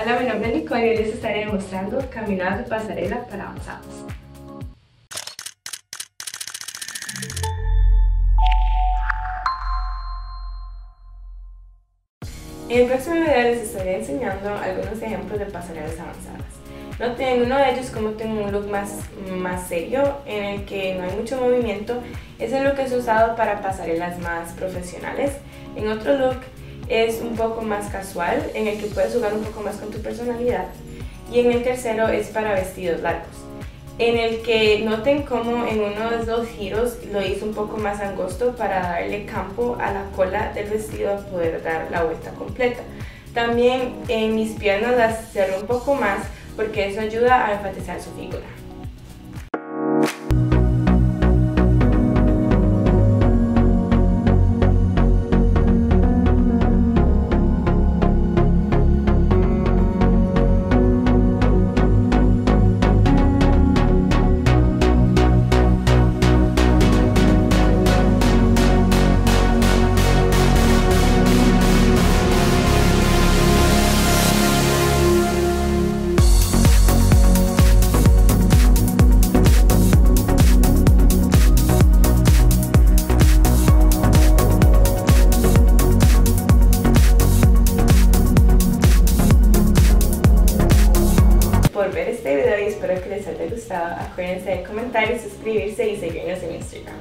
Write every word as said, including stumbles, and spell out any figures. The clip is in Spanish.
Hola, mi nombre es Nicole y les estaré mostrando caminadas de pasarela para avanzados. En el próximo video les estaré enseñando algunos ejemplos de pasarelas avanzadas. Noten uno de ellos como tiene un look más, más serio, en el que no hay mucho movimiento. Ese look es usado para pasarelas más profesionales. En otro look es un poco más casual, en el que puedes jugar un poco más con tu personalidad. Y en el tercero es para vestidos largos, en el que noten como en uno de los giros lo hizo un poco más angosto para darle campo a la cola del vestido a poder dar la vuelta completa. También en mis piernas las cerré un poco más porque eso ayuda a enfatizar su figura. Por ver este video y espero que les haya gustado. Acuérdense de comentar y suscribirse y seguirnos en Instagram.